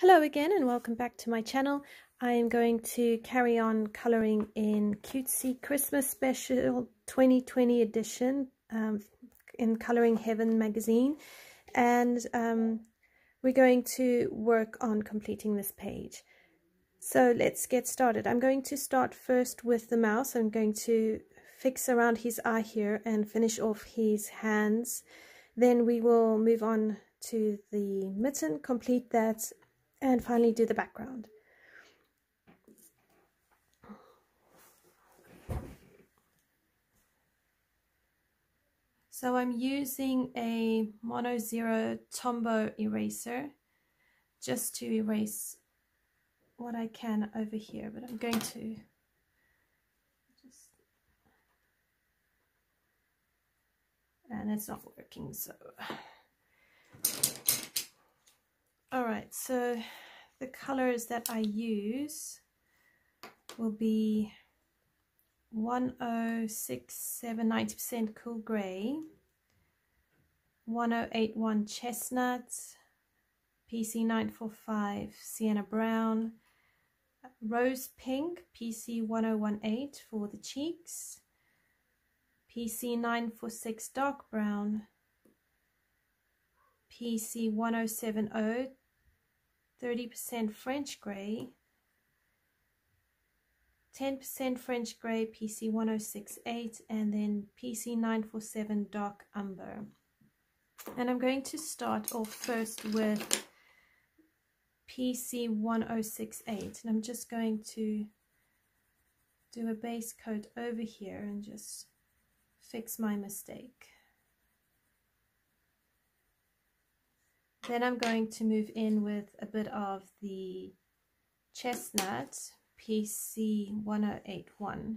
Hello again and welcome back to my channel. I am going to carry on colouring in Cutesy Christmas Special 2020 edition in Colouring Heaven magazine, and we're going to work on completing this page. So let's get started. I'm going to start first with the mouse. I'm going to fix around his eye here and finish off his hands. Then we will move on to the mitten, complete that, and finally do the background. So I'm using a Mono Zero Tombow eraser just to erase what I can over here, but I'm going to just... and it's not working, so... Alright, so the colors that I use will be 1067 90% cool grey, 1081 chestnut, PC945 sienna brown, rose pink, PC1018 for the cheeks, PC946 dark brown, PC1070 30% French grey, 10% French grey, PC1068, and then PC947 dark umber. And I'm going to start off first with PC1068, and I'm just going to do a base coat over here and just fix my mistake. Then I'm going to move in with a bit of the chestnut, PC1081.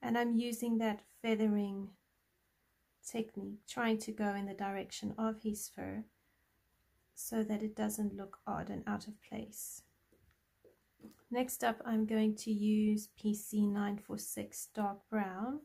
And I'm using that feathering technique, trying to go in the direction of his fur, so that it doesn't look odd and out of place. Next up, I'm going to use PC946 dark brown.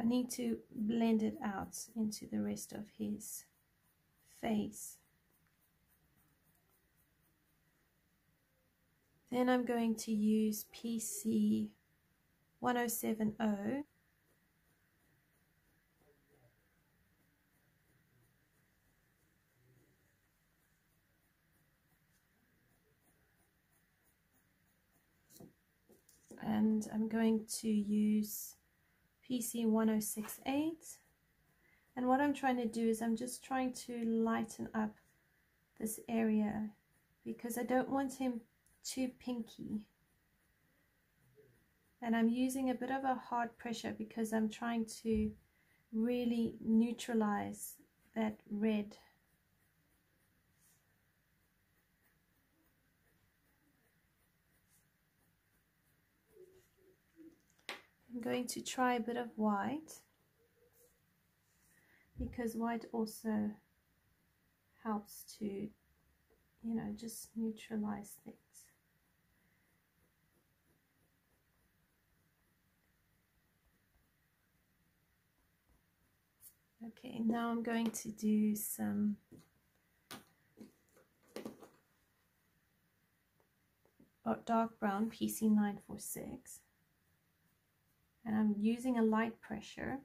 I need to blend it out into the rest of his face. Then I'm going to use PC1070. And I'm going to use PC1068, and what I'm trying to do is I'm just trying to lighten up this area because I don't want him too pinky, and I'm using a bit of a hard pressure because I'm trying to really neutralize that red. I'm going to try a bit of white because white also helps to, you know, just neutralize things. Okay, now I'm going to do some dark brown, PC946. And I'm using a light pressure.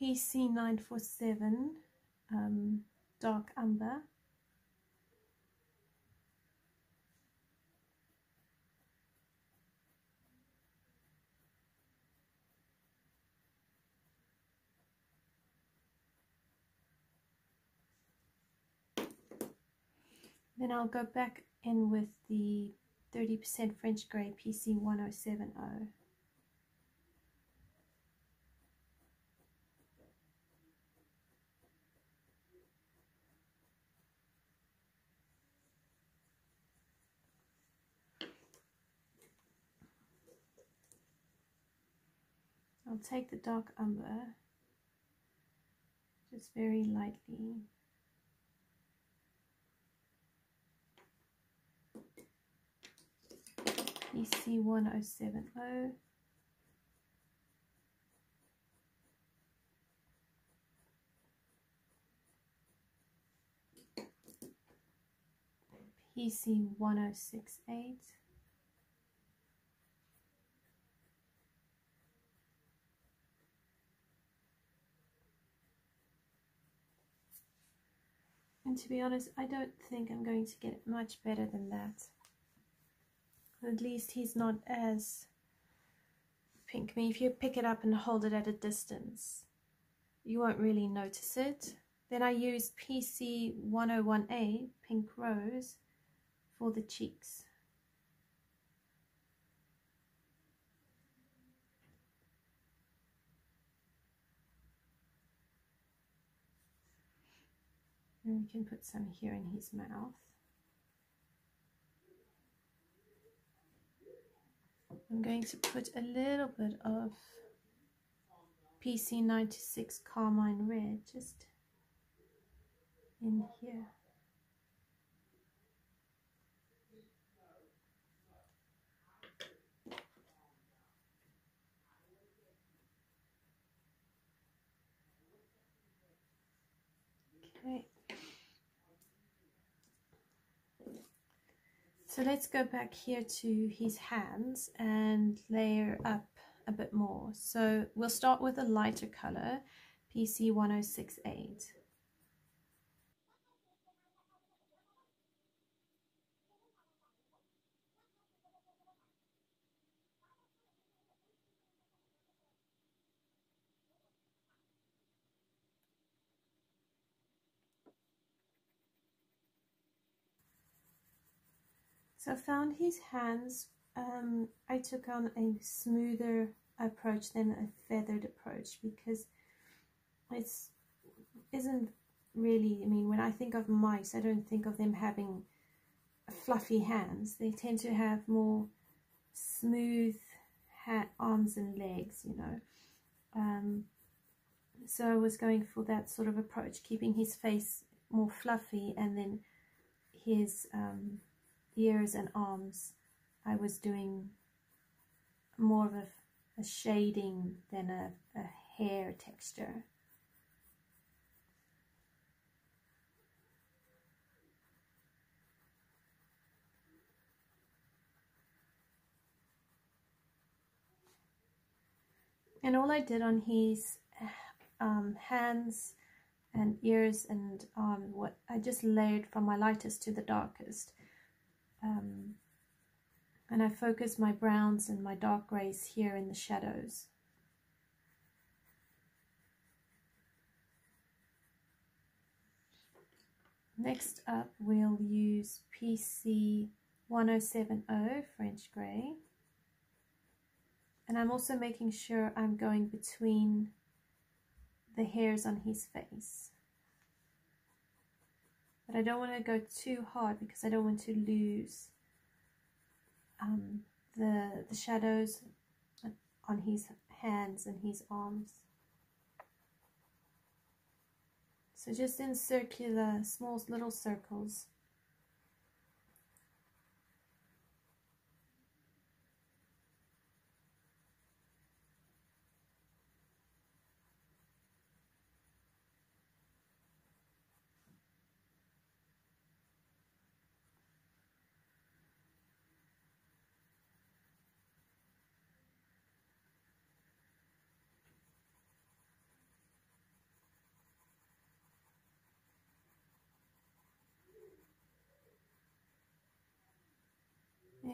PC947 Dark Umber, then I'll go back in with the 30% French Grey PC1070. I'll take the dark umber just very lightly. PC1070. PC1068. And to be honest, I don't think I'm going to get much better than that. At least he's not as pink. I mean, if you pick it up and hold it at a distance, you won't really notice it. Then I use PC1018 Pink Rose for the cheeks. And we can put some here in his mouth. I'm going to put a little bit of PC926 Carmine Red just in here. Okay. So let's go back here to his hands and layer up a bit more. So we'll start with a lighter color, PC1068. So I found his hands. I took on a smoother approach than a feathered approach because it isn't really, I mean, when I think of mice, I don't think of them having fluffy hands. They tend to have more smooth arms and legs, you know. So I was going for that sort of approach, keeping his face more fluffy, and then his ears and arms, I was doing more of a shading than a hair texture. And all I did on his hands and ears and what I just layered from my lightest to the darkest. And I focus my browns and my dark grays here in the shadows. Next up, we'll use PC1070 French Grey. And I'm also making sure I'm going between the hairs on his face. But I don't want to go too hard because I don't want to lose the shadows on his hands and his arms. So just in circular, small little circles.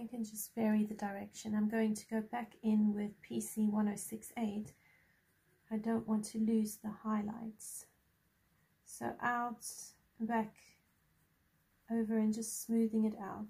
I can just vary the direction. I'm going to go back in with PC1068. I don't want to lose the highlights. So out, back, over, and just smoothing it out.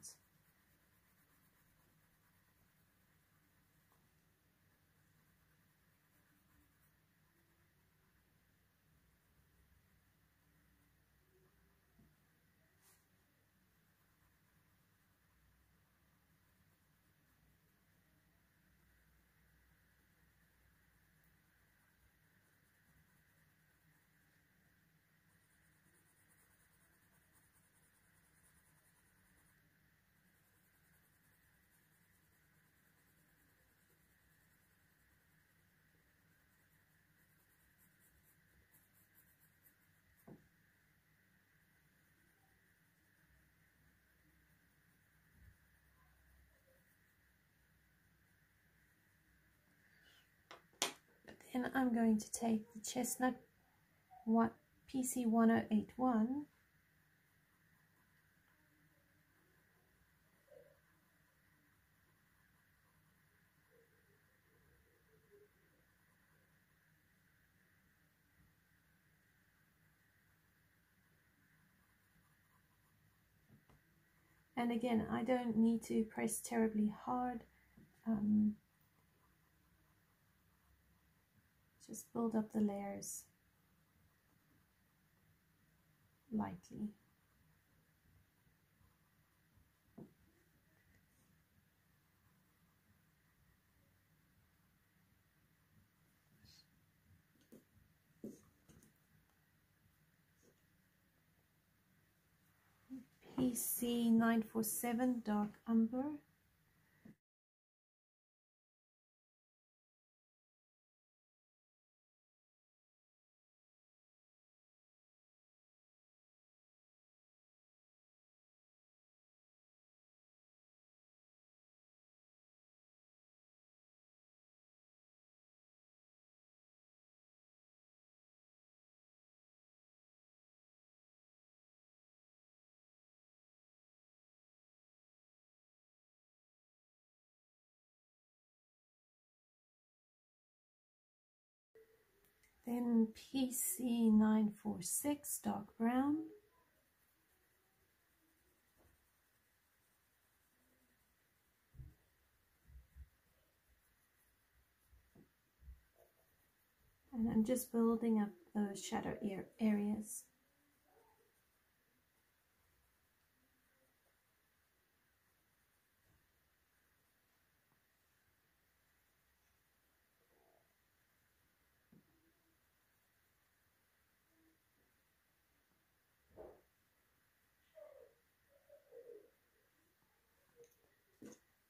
Then I'm going to take the chestnut PC1081 and again I don't need to press terribly hard. Just build up the layers lightly. PC947 dark umber. Then PC946 dark brown. And I'm just building up those shadow areas.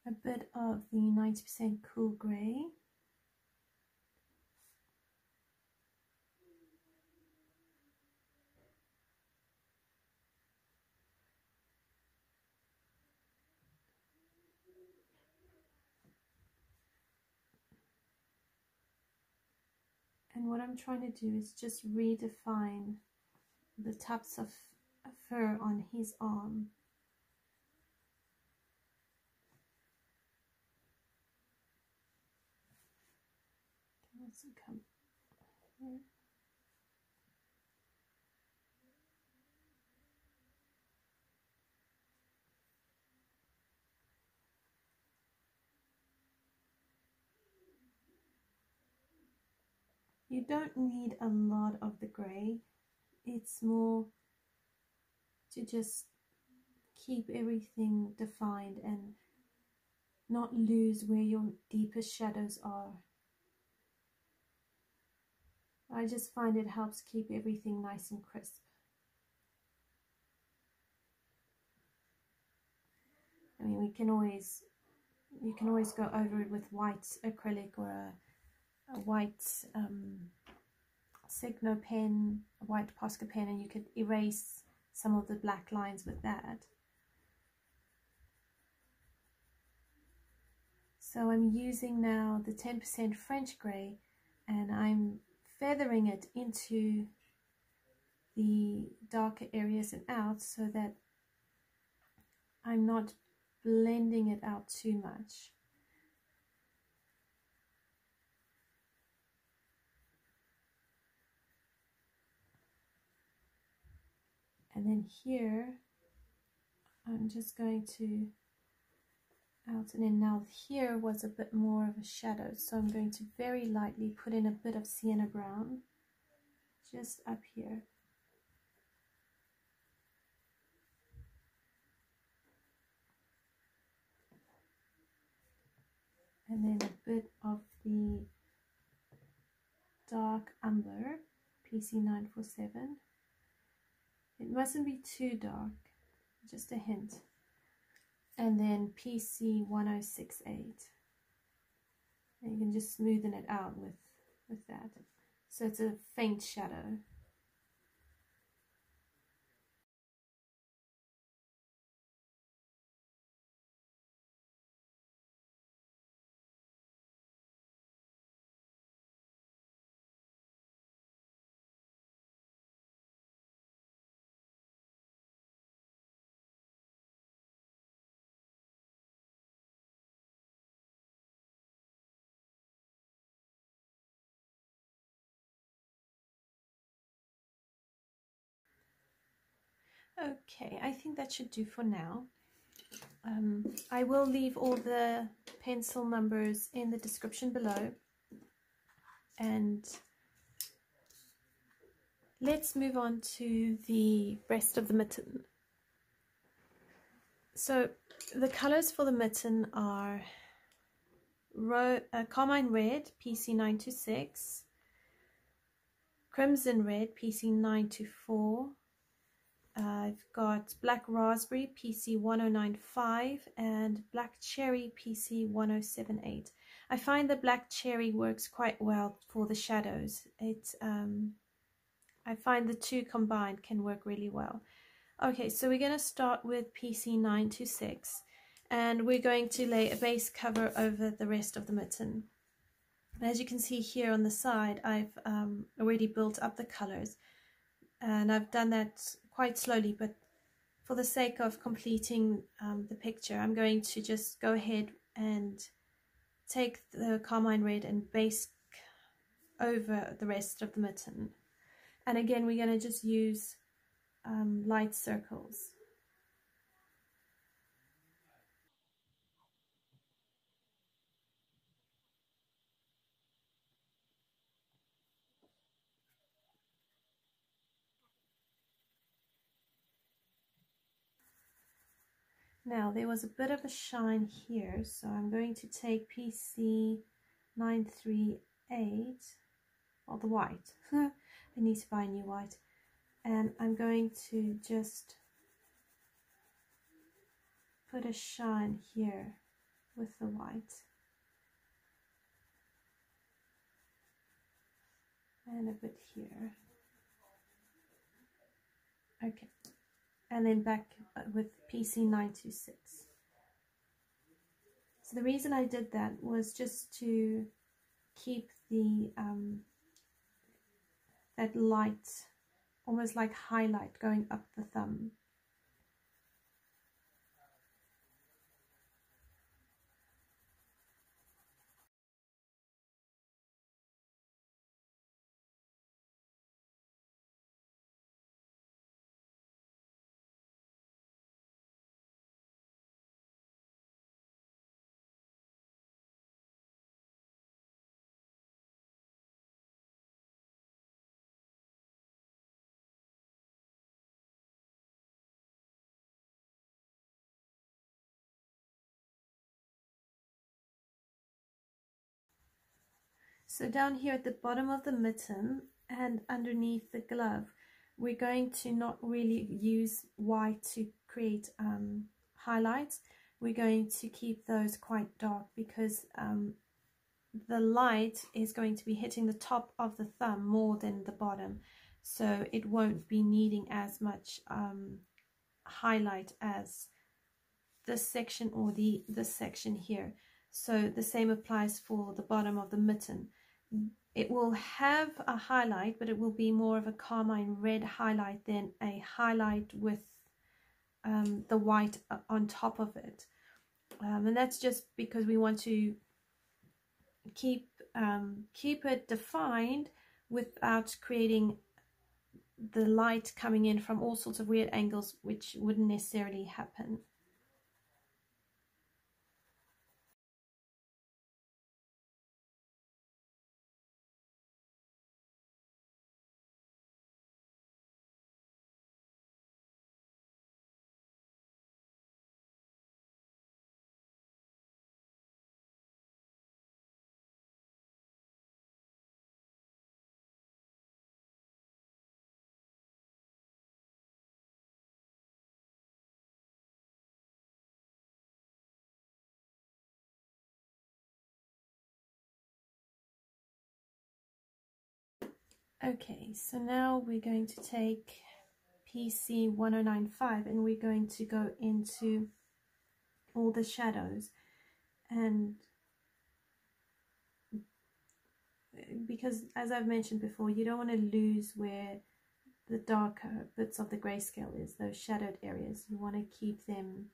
A bit of the 90% cool grey. And what I'm trying to do is just redefine the tufts of fur on his arm. Come here. You don't need a lot of the grey, it's more to just keep everything defined and not lose where your deepest shadows are. I just find it helps keep everything nice and crisp. I mean, you can always go over it with white acrylic or a white Signo pen, a white Posca pen, and you could erase some of the black lines with that. So I'm using now the 10% French grey, and I'm feathering it into the darker areas and out so that I'm not blending it out too much. And then here, I'm just going to out, and then now here was a bit more of a shadow, so I'm going to very lightly put in a bit of sienna brown just up here. And then a bit of the dark umber, PC947. It mustn't be too dark, just a hint. And then PC1068. And you can just smoothen it out with that. So it's a faint shadow. Okay, I think that should do for now. I will leave all the pencil numbers in the description below. And let's move on to the rest of the mitten. So the colors for the mitten are Carmine Red, PC926, Crimson Red, PC924, I've got Black Raspberry PC1095 and Black Cherry PC1078. I find the Black Cherry works quite well for the shadows. I find the two combined can work really well. Okay, so we're going to start with PC926 and we're going to lay a base cover over the rest of the mitten. As you can see here on the side, I've already built up the colors and I've done that quite slowly, but for the sake of completing the picture, I'm going to just go ahead and take the Carmine Red and base over the rest of the mitten. And again, we're going to just use light circles. Now there was a bit of a shine here, so I'm going to take PC938, or the white. I need to buy a new white, and I'm going to just put a shine here with the white, and a bit here. Okay. And then back with PC926. So the reason I did that was just to keep the that light, almost like highlight, going up the thumb. So down here at the bottom of the mitten and underneath the glove, we're going to not really use white to create highlights. We're going to keep those quite dark because the light is going to be hitting the top of the thumb more than the bottom. So it won't be needing as much highlight as this section or this section here. So the same applies for the bottom of the mitten. It will have a highlight, but it will be more of a carmine red highlight than a highlight with the white on top of it. and that's just because we want to keep it defined without creating the light coming in from all sorts of weird angles, which wouldn't necessarily happen. Okay, so now we're going to take PC1095 and we're going to go into all the shadows, and because as I've mentioned before, you don't want to lose where the darker bits of the grayscale is, those shadowed areas. You want to keep them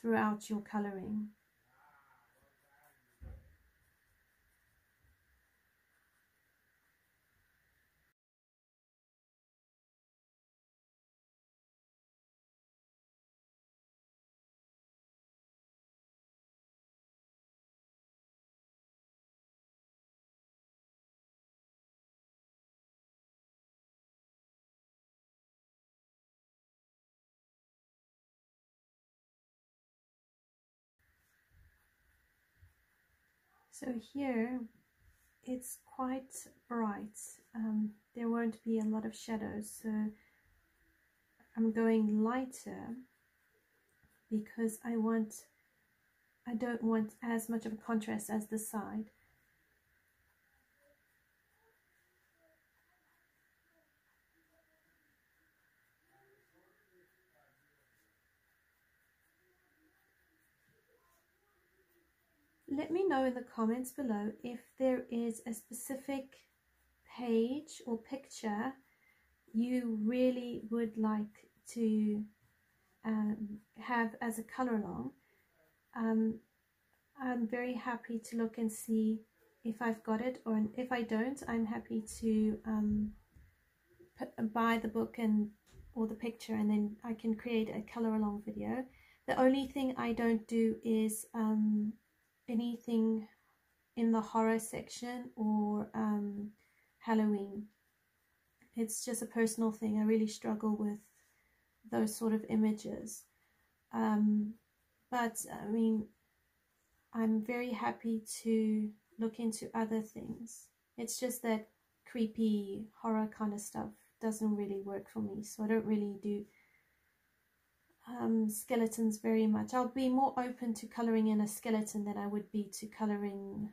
throughout your colouring. So here it's quite bright, there won't be a lot of shadows, so I'm going lighter because I don't want as much of a contrast as the side. Let me know in the comments below if there is a specific page or picture you really would like to have as a color along. I'm very happy to look and see if I've got it, or if I don't, I'm happy to buy the book and or the picture, and then I can create a color along video. The only thing I don't do is anything in the horror section or Halloween. It's just a personal thing. I really struggle with those sort of images, but I mean, I'm very happy to look into other things. It's just that creepy horror kind of stuff doesn't really work for me, so I don't really do skeletons very much. I'll be more open to colouring in a skeleton than I would be to colouring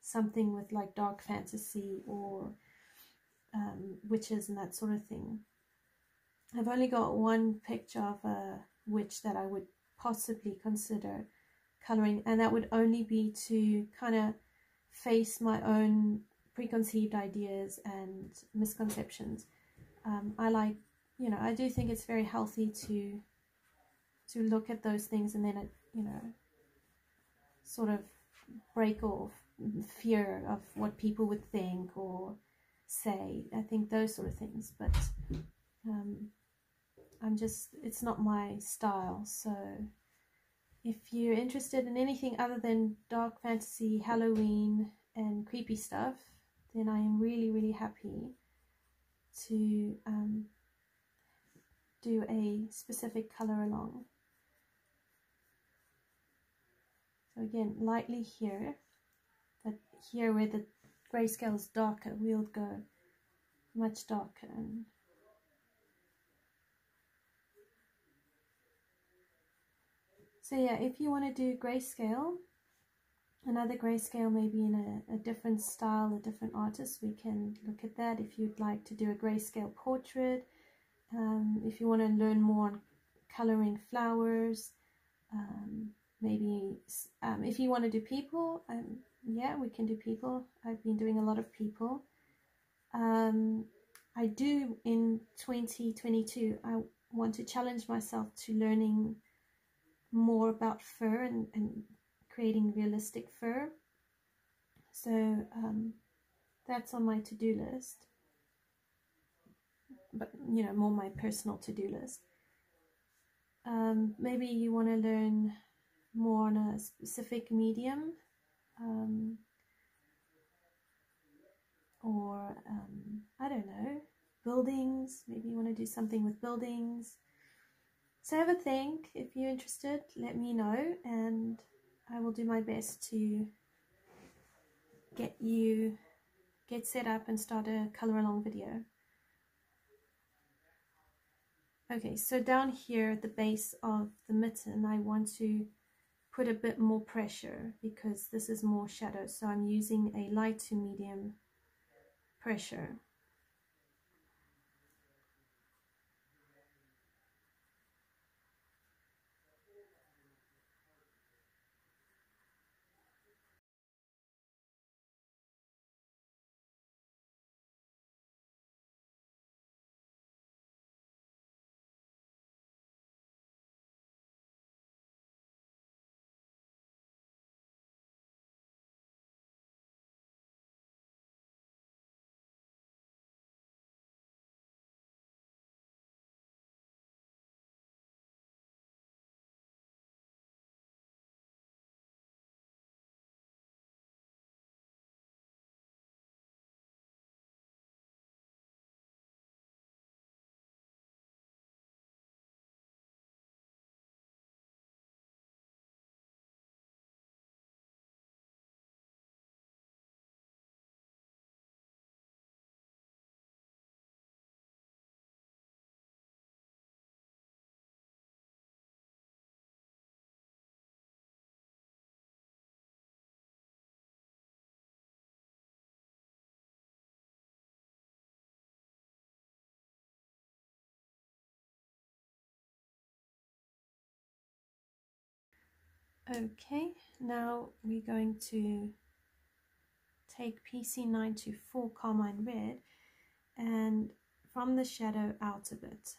something with like dark fantasy or witches and that sort of thing. I've only got one picture of a witch that I would possibly consider colouring, and that would only be to kind of face my own preconceived ideas and misconceptions. I like, you know, I do think it's very healthy to look at those things and then, you know, sort of break off fear of what people would think or say. I think those sort of things, but it's not my style. So if you're interested in anything other than dark fantasy, Halloween and creepy stuff, then I am really, really happy to do a specific color along. So again, lightly here, but here where the grayscale is darker, we'll go much darker. So yeah, if you want to do grayscale, another grayscale maybe in a different style, a different artist, we can look at that. If you'd like to do a grayscale portrait, if you want to learn more on colouring flowers, maybe if you want to do people, yeah, we can do people. I've been doing a lot of people. I do in 2022, I want to challenge myself to learning more about fur and creating realistic fur. So that's on my to-do list, but you know, more my personal to-do list. Maybe you want to learn more on a specific medium, or I don't know, buildings. Maybe you want to do something with buildings. So have a think. If you're interested, let me know, and I will do my best to get you set up and start a color along video. Okay, so down here at the base of the mitten, I want to put a bit more pressure because this is more shadow, so I'm using a light to medium pressure. Okay, now we're going to take PC924 Carmine Red and from the shadow out a bit.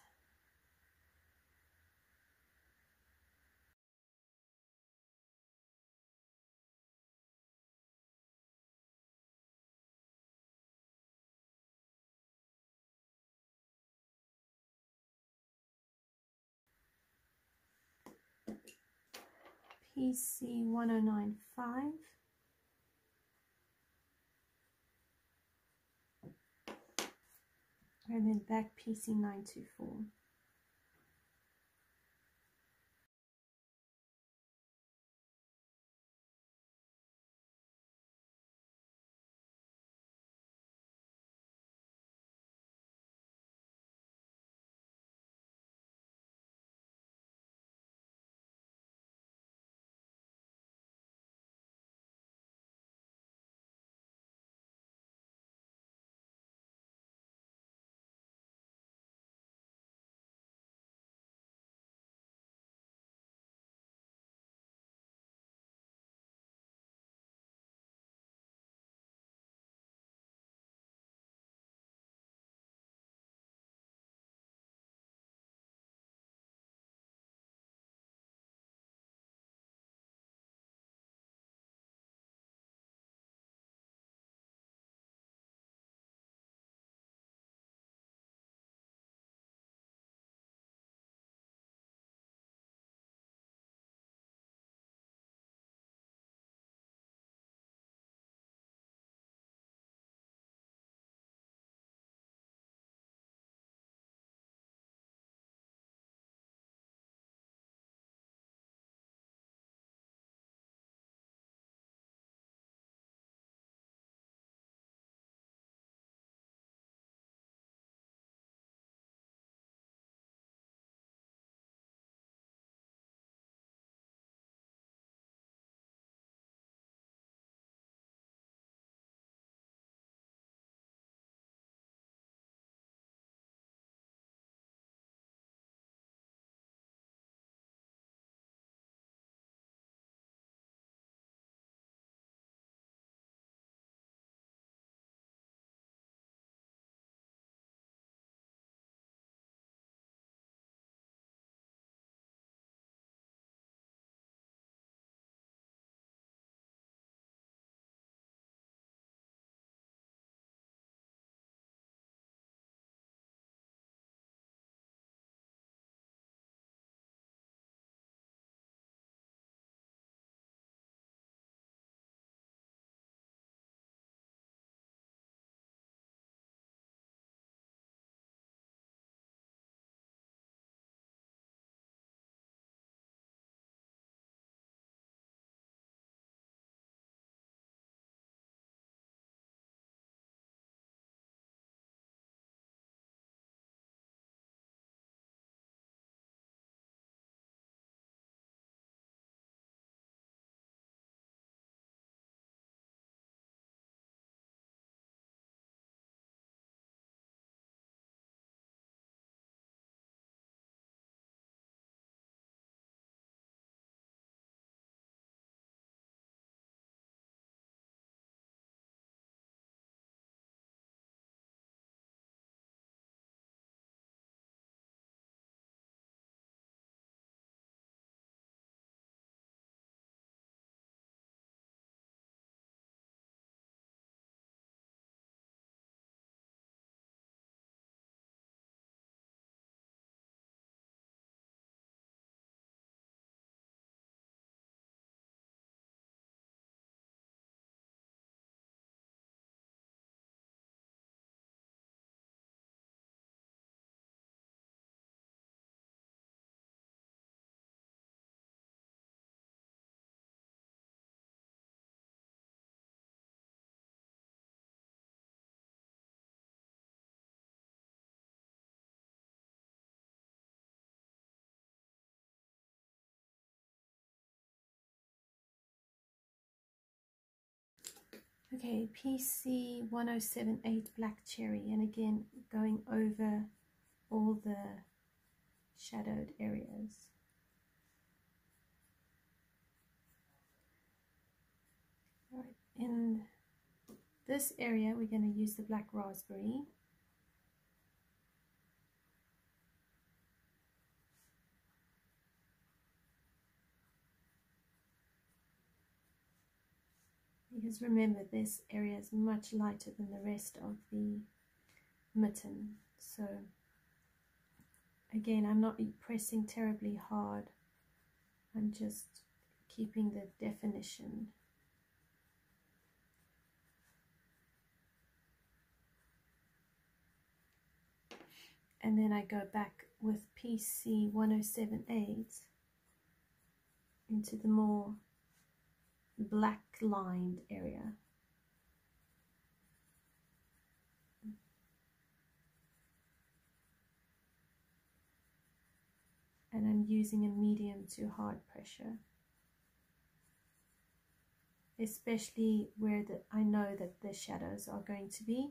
PC1095, and then back PC924. Okay, PC1078 Black Cherry, and again going over all the shadowed areas. All right, in this area we're going to use the black raspberry. Because remember, this area is much lighter than the rest of the mitten, so again I'm not pressing terribly hard, I'm just keeping the definition. And then I go back with PC1078 into the more black lined area. And I'm using a medium to hard pressure, especially where I know that the shadows are going to be.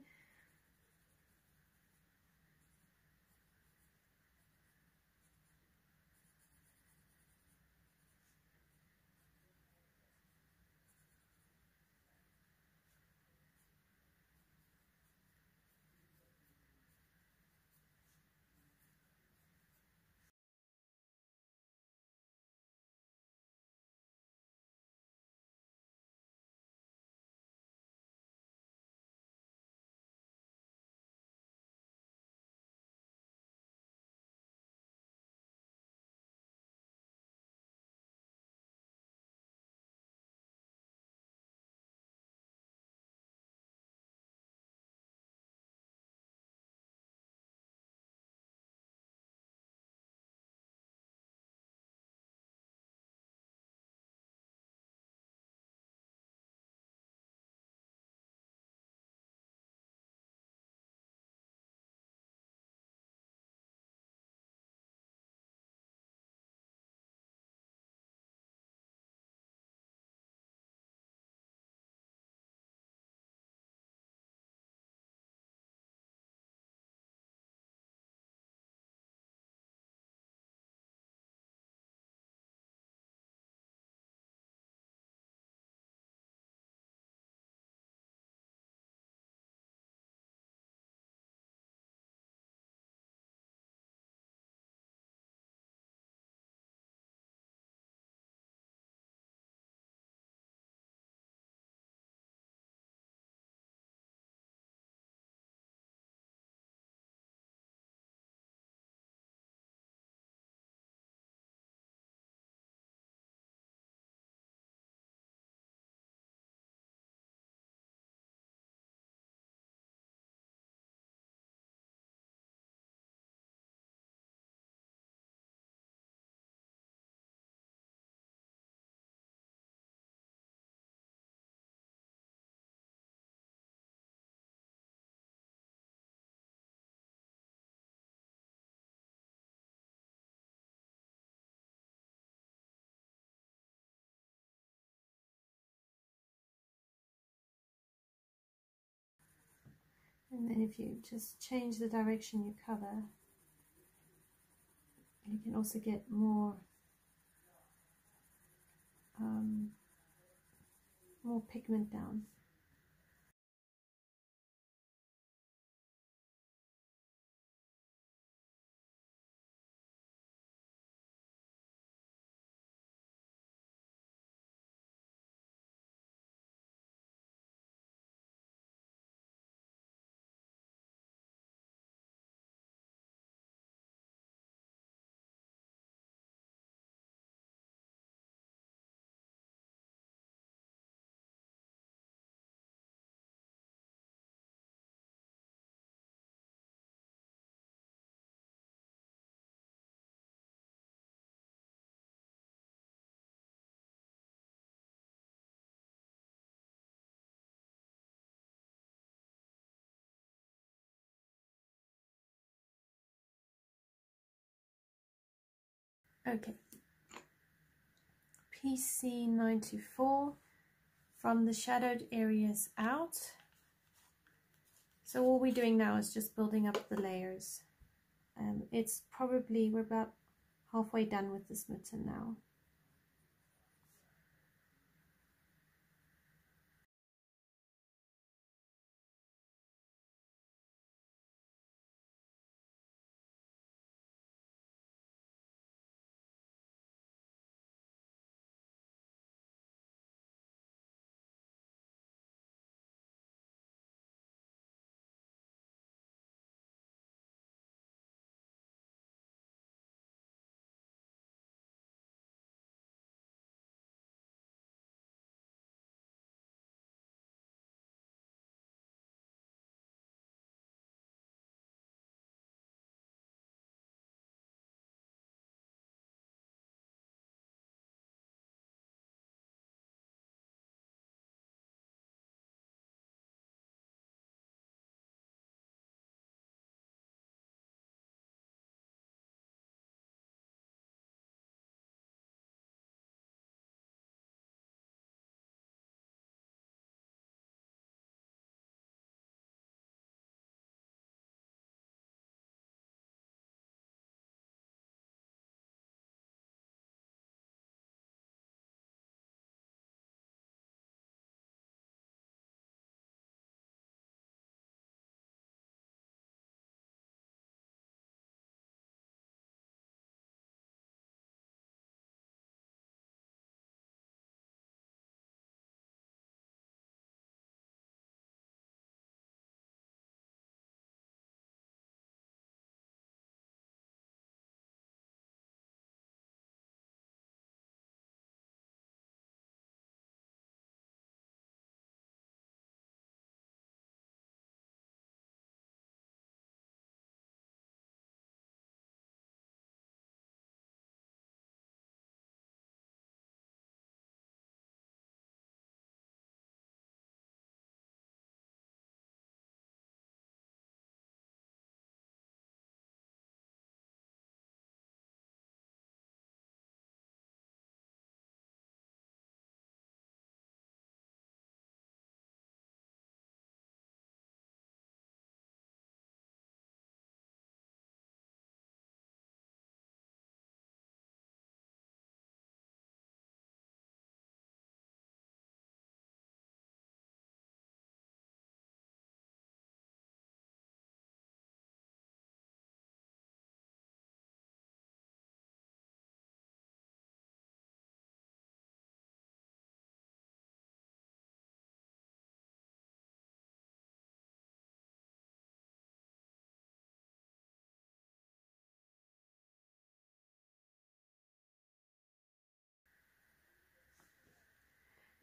And then if you just change the direction you cover, you can also get more more pigment down. Okay, PC924 from the shadowed areas out. So all we're doing now is just building up the layers. It's probably, we're about halfway done with this mitten now.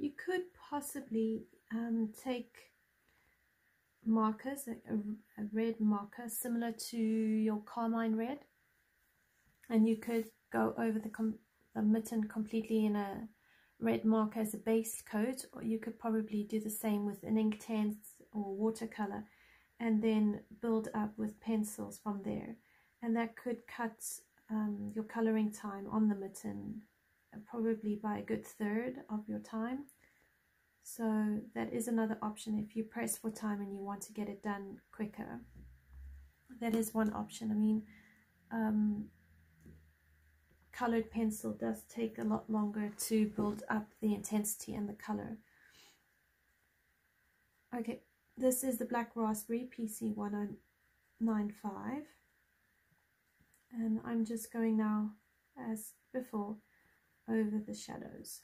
You could possibly take markers, a red marker similar to your carmine red, and you could go over the mitten completely in a red marker as a base coat, or you could probably do the same with an ink tan or watercolor and then build up with pencils from there, and that could cut your coloring time on the mitten probably by a good third of your time. So that is another option if you press for time and you want to get it done quicker. That is one option. I mean, colored pencil does take a lot longer to build up the intensity and the color. Okay, this is the Black Raspberry PC1095, and I'm just going now as before over the shadows.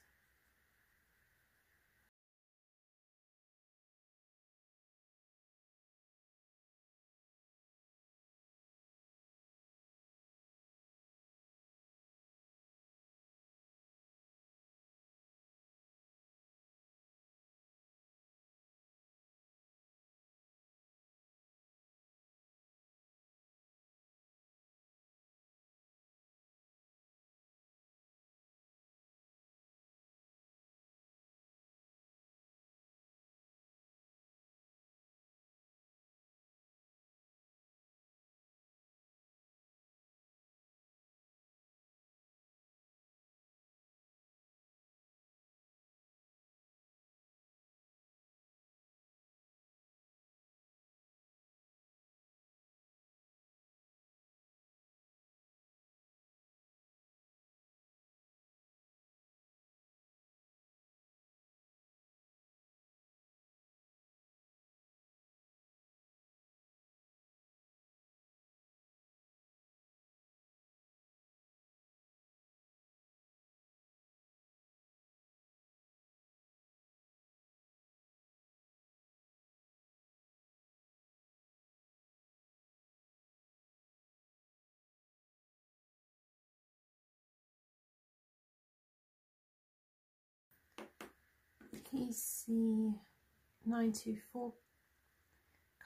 PC924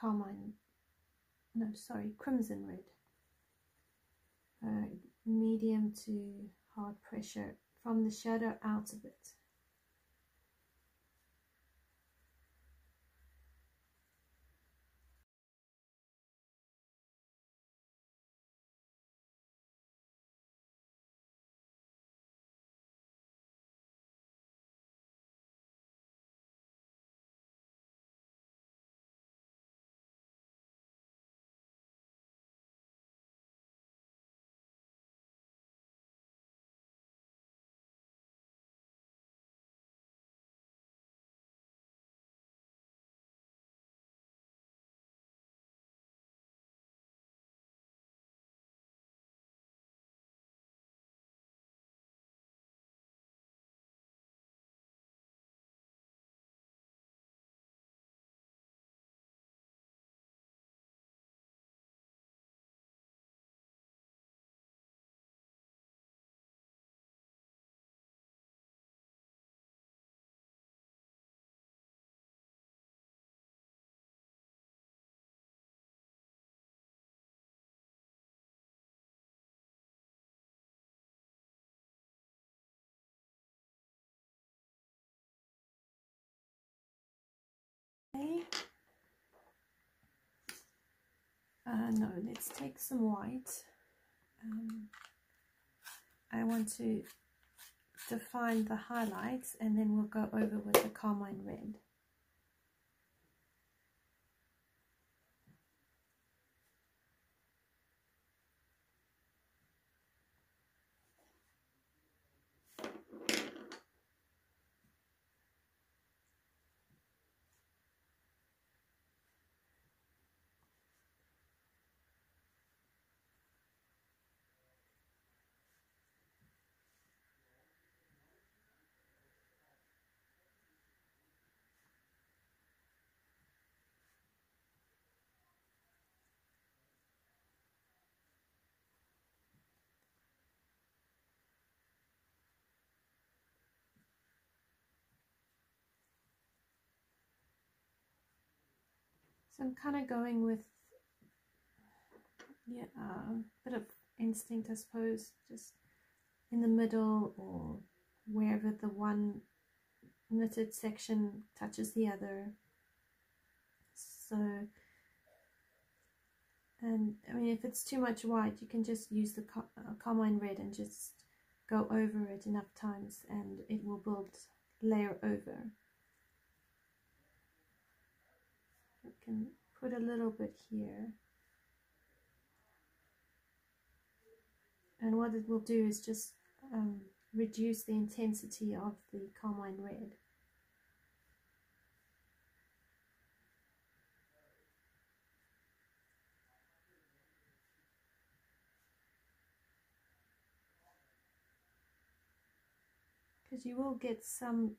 Carmine, no sorry, Crimson Red, medium to hard pressure from the shadow out of it. No, let's take some white. I want to define the highlights and then we'll go over with the carmine red. I'm kind of going with, yeah, a bit of instinct, I suppose, just in the middle or wherever the one knitted section touches the other. So, and I mean, if it's too much white, you can just use the carmine red and just go over it enough times and it will build layer over. We can put a little bit here, and what it will do is just reduce the intensity of the carmine red. Because you will get some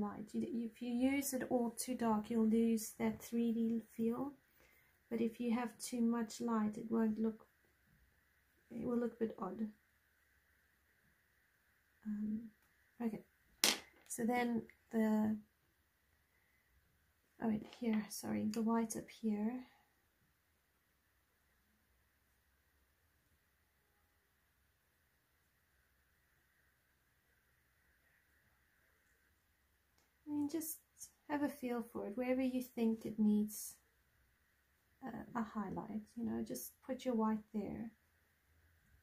light. If you use it all too dark, you'll lose that 3D feel, but if you have too much light, it will look a bit odd. Okay, so then the white up here. Just have a feel for it wherever you think it needs a highlight. You know, just put your white there,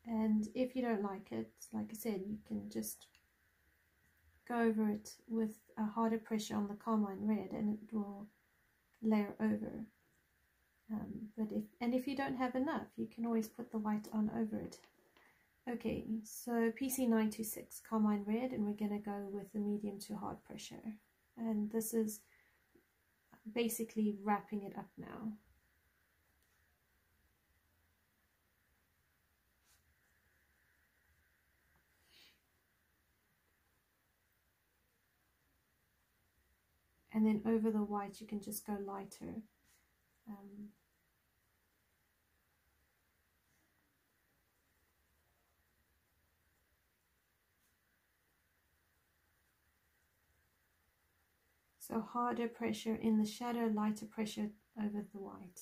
and if you don't like it, like I said, you can just go over it with a harder pressure on the carmine red and it will layer over. But if you don't have enough, you can always put the white on over it. Okay, so PC926 carmine red, and we're going to go with the medium to hard pressure. And this is basically wrapping it up now. And then over the white you can just go lighter. So harder pressure in the shadow, lighter pressure over the white.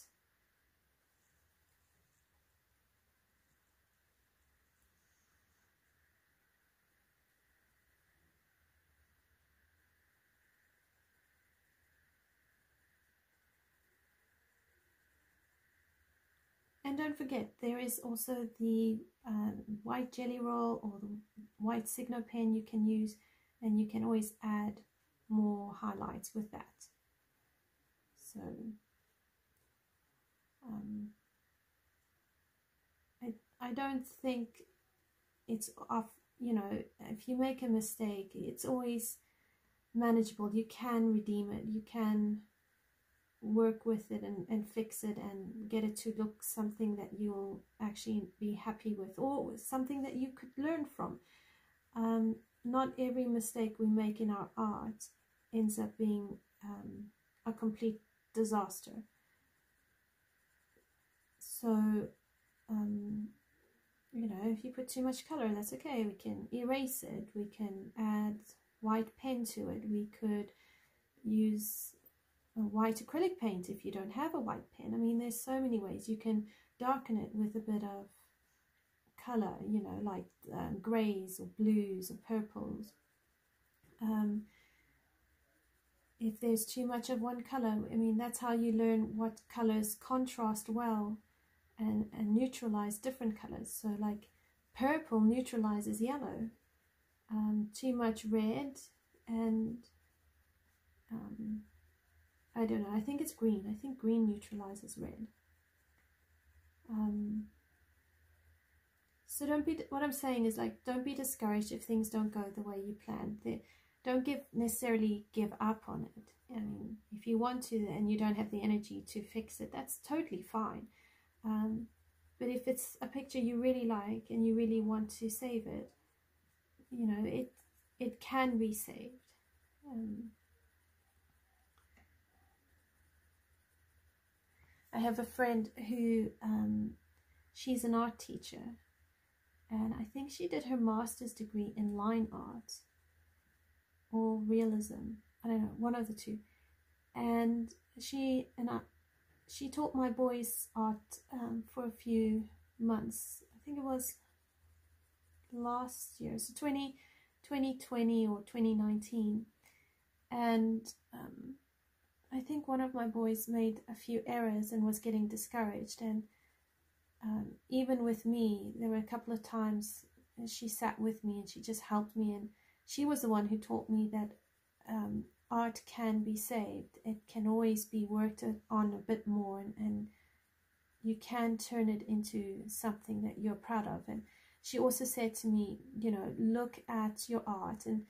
And don't forget, there is also the white Gelly Roll or the white Signo pen you can use, and you can always add more highlights with that. So I don't think it's off, you know, if you make a mistake, it's always manageable. You can redeem it, you can work with it and fix it and get it to look something that you'll actually be happy with, or something that you could learn from. Not every mistake we make in our art ends up being a complete disaster. So you know, if you put too much color, that's okay, we can erase it, we can add white pen to it, we could use a white acrylic paint if you don't have a white pen. I mean, there's so many ways you can darken it with a bit of color, you know, like grays or blues or purples. If there's too much of one color, I mean, that's how you learn what colors contrast well and neutralize different colors. So like purple neutralizes yellow, too much red, and I don't know, I think it's green. I think green neutralizes red. So don't be, what I'm saying is, like, don't be discouraged if things don't go the way you planned. Don't necessarily give up on it. I mean, if you want to and you don't have the energy to fix it, that's totally fine. But if it's a picture you really like and you really want to save it, you know, it can be saved. I have a friend who, she's an art teacher, and I think she did her master's degree in line art or realism, I don't know, one of the two. And she taught my boys art for a few months. I think it was last year, so 2020 or 2019. And I think one of my boys made a few errors and was getting discouraged, and even with me, there were a couple of times she sat with me and she just helped me, and she was the one who taught me that art can be saved. It can always be worked on a bit more, and you can turn it into something that you're proud of. And she also said to me, you know, look at your art, and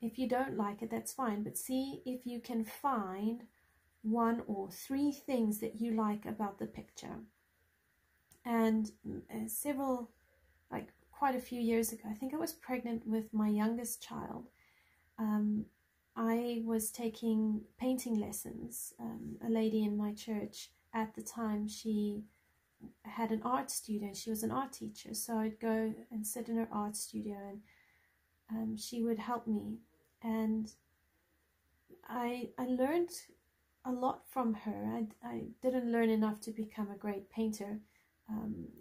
if you don't like it, that's fine, but see if you can find one or three things that you like about the picture. And several, like quite a few years ago, I think I was pregnant with my youngest child, I was taking painting lessons. A lady in my church at the time, she had an art studio, she was an art teacher, so I'd go and sit in her art studio, and she would help me, and I learned a lot from her. I didn't learn enough to become a great painter.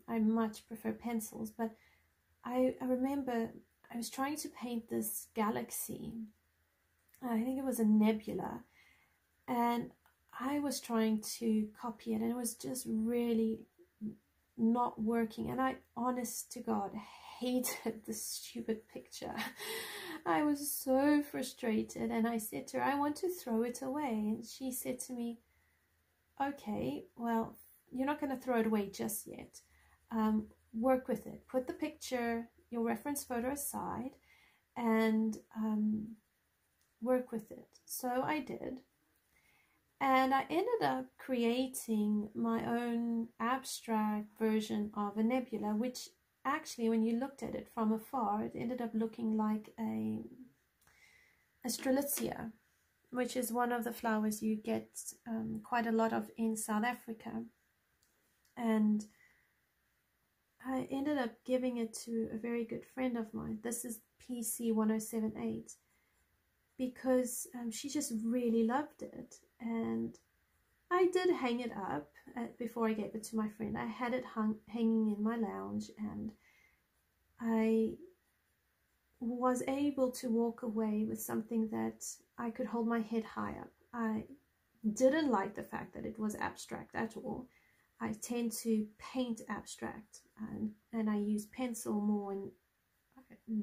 I much prefer pencils, but I remember I was trying to paint this galaxy. I think it was a nebula, and I was trying to copy it, and it was just really not working, and I, honest to God, hated this stupid picture. I was so frustrated, and I said to her, I want to throw it away. And she said to me, okay, well, you're not going to throw it away just yet. Work with it. Put the picture, your reference photo aside, and work with it. So I did. And I ended up creating my own abstract version of a nebula, which actually, when you looked at it from afar, it ended up looking like a Strelitzia, which is one of the flowers you get quite a lot of in South Africa. And I ended up giving it to a very good friend of mine. This is PC1078. because she just really loved it. And I did hang it up before I gave it to my friend. I had it hanging in my lounge, and I was able to walk away with something that I could hold my head high up. I didn't like the fact that it was abstract at all. I tend to paint abstract, and I use pencil more in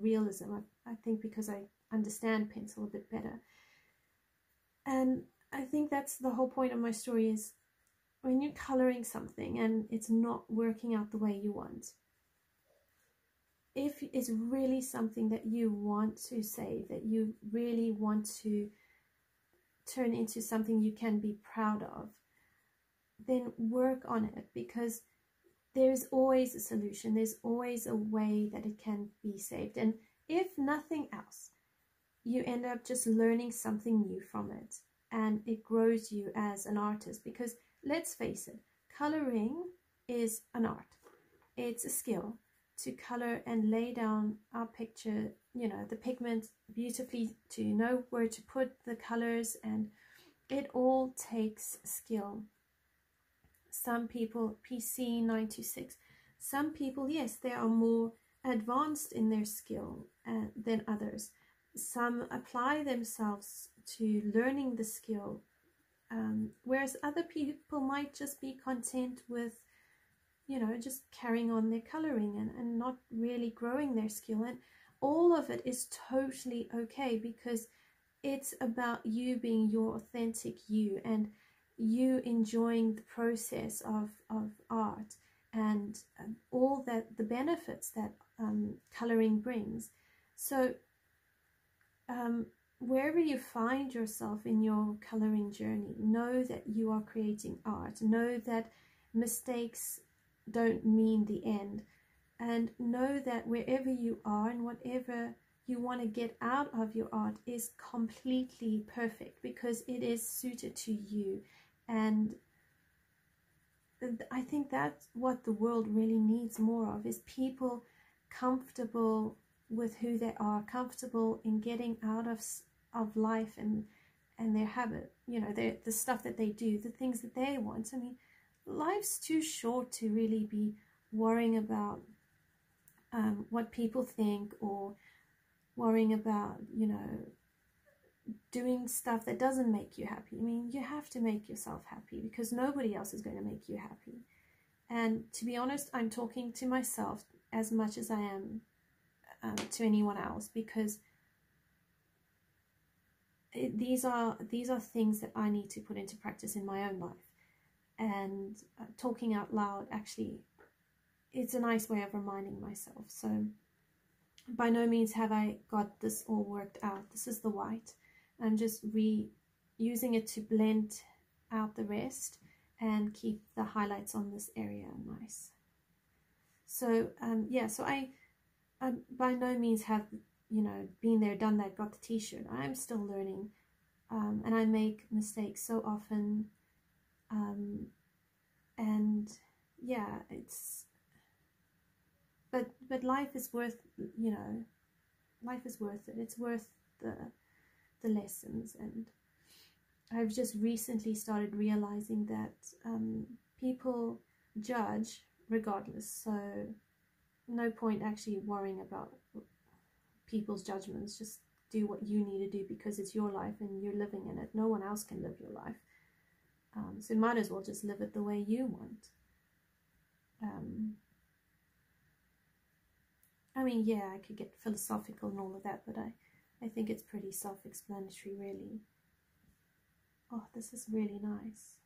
realism, I think, because I understand pencil a bit better. And I think that's the whole point of my story, is when you're colouring something and it's not working out the way you want, if it's really something that you want to save, that you really want to turn into something you can be proud of, then work on it, because there's always a solution, there's always a way that it can be saved. And if nothing else, you end up just learning something new from it, and it grows you as an artist. Because let's face it, colouring is an art. It's a skill to colour and lay down our picture, you know, the pigment beautifully, to know where to put the colours, and it all takes skill. Some people, PC926, some people, yes, they are more advanced in their skill than others. Some apply themselves to learning the skill, whereas other people might just be content with, you know, just carrying on their colouring and not really growing their skill. And all of it is totally okay, because it's about you being your authentic you, and you enjoying the process of art, and all that, the benefits that colouring brings. So wherever you find yourself in your colouring journey, know that you are creating art. Know that mistakes don't mean the end, and know that wherever you are and whatever you want to get out of your art is completely perfect, because it is suited to you. And I think that's what the world really needs more of, is people comfortable with who they are, comfortable in getting out of life and their habit, you know, the stuff that they do, the things that they want. I mean, life's too short to really be worrying about what people think, or worrying about, you know, doing stuff that doesn't make you happy. I mean, you have to make yourself happy, because nobody else is going to make you happy. And to be honest, I'm talking to myself as much as I am to anyone else, because these are things that I need to put into practice in my own life. And talking out loud, actually, it's a nice way of reminding myself. So by no means have I got this all worked out. This is the white. I'm just reusing it to blend out the rest and keep the highlights on this area nice. So yeah, so I by no means have, you know, been there, done that, got the t-shirt. I'm still learning, and I make mistakes so often. And yeah, it's, but life is worth, you know, life is worth it. It's worth the lessons. And I've just recently started realizing that people judge regardless, so no point actually worrying about people's judgments. Just do what you need to do, because it's your life and you're living in it. No one else can live your life. So you might as well just live it the way you want. I mean, yeah, I could get philosophical and all of that, but I think it's pretty self-explanatory, really. Oh, this is really nice.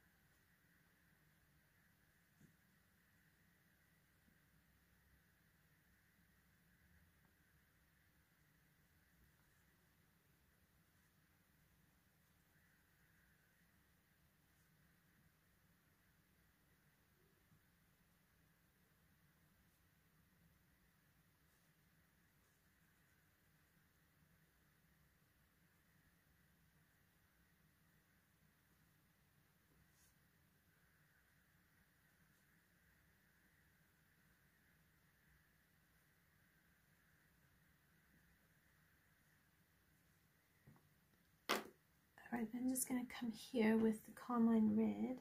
Alright, I'm just going to come here with the carmine red.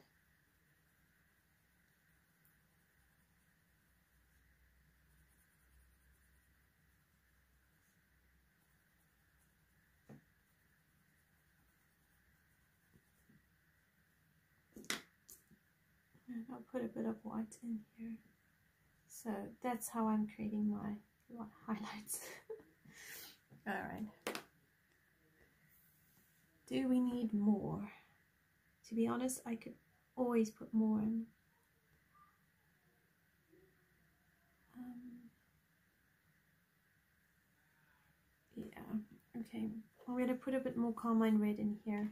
And I'll put a bit of white in here. So that's how I'm creating my highlights. Alright. Do we need more? To be honest, I could always put more in. Yeah, okay. I'm going to put a bit more carmine red in here.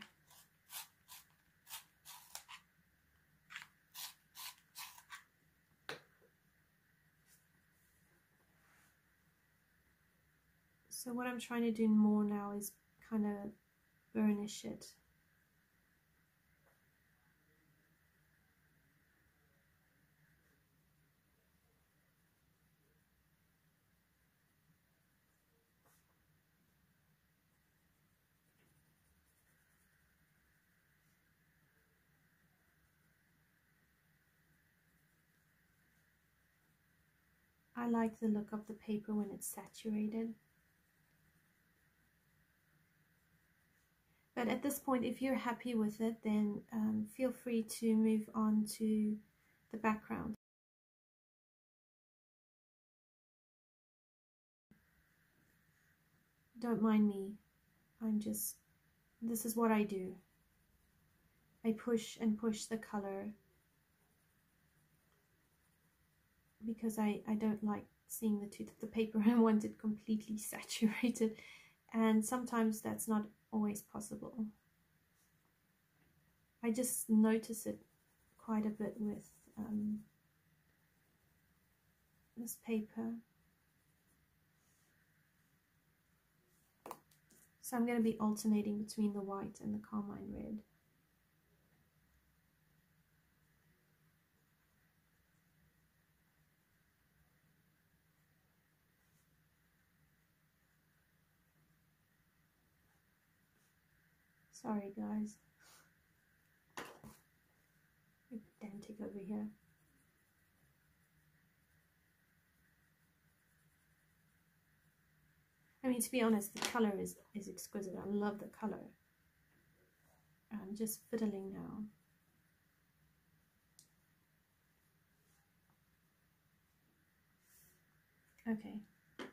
So what I'm trying to do more now is kind of burnish it. I like the look of the paper when it's saturated. But at this point, if you're happy with it, then feel free to move on to the background. Don't mind me. This is what I do. I push and push the color because I don't like seeing the tooth of the paper. I want it completely saturated, and sometimes that's not always possible. I just notice it quite a bit with this paper. So I'm going to be alternating between the white and the carmine red. Sorry guys, pedantic over here. I mean, to be honest, the colour is exquisite. I love the colour. I'm just fiddling now. Okay,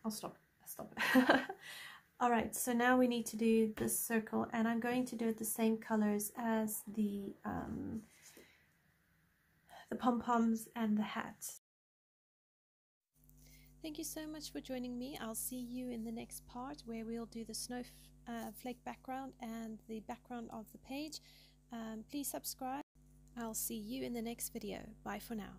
I'll stop. Alright, so now we need to do this circle, and I'm going to do it the same colors as the pom-poms and the hat. Thank you so much for joining me. I'll see you in the next part where we'll do the snowflake background and the background of the page. Please subscribe. I'll see you in the next video. Bye for now.